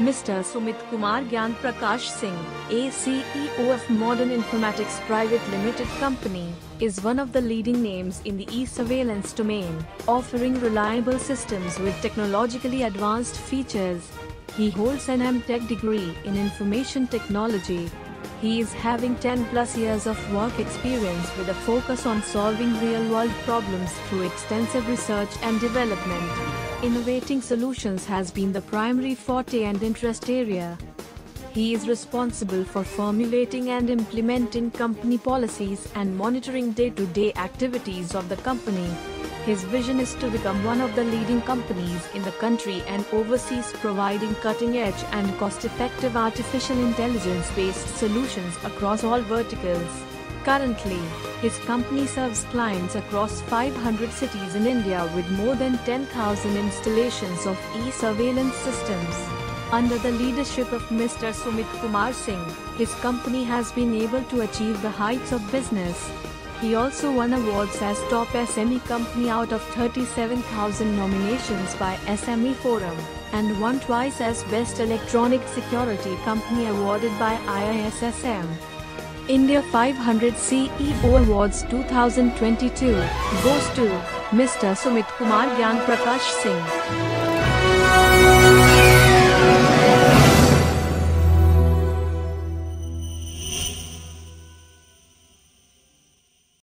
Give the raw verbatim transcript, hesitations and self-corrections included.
Mister Sumitkumar Gyanprakash Singh, a C E O of Modern Informatics Private Limited Company, is one of the leading names in the e-surveillance domain, offering reliable systems with technologically advanced features. He holds an M Tech degree in information technology. He is having ten plus years of work experience with a focus on solving real-world problems through extensive research and development. Innovating solutions has been the primary forte and interest area. He is responsible for formulating and implementing company policies and monitoring day-to-day activities of the company. His vision is to become one of the leading companies in the country and overseas, providing cutting-edge and cost-effective artificial intelligence-based solutions across all verticals. Currently, his company serves clients across five hundred cities in India with more than ten thousand installations of e-surveillance systems. Under the leadership of Mister Sumitkumar Singh, his company has been able to achieve the heights of business. He also won awards as top S M E company out of thirty-seven thousand nominations by S M E Forum, and won twice as Best Electronic Security Company awarded by I I S S M. India five hundred C E O Awards two thousand twenty-two goes to Mister Sumitkumar Gyanprakash Singh.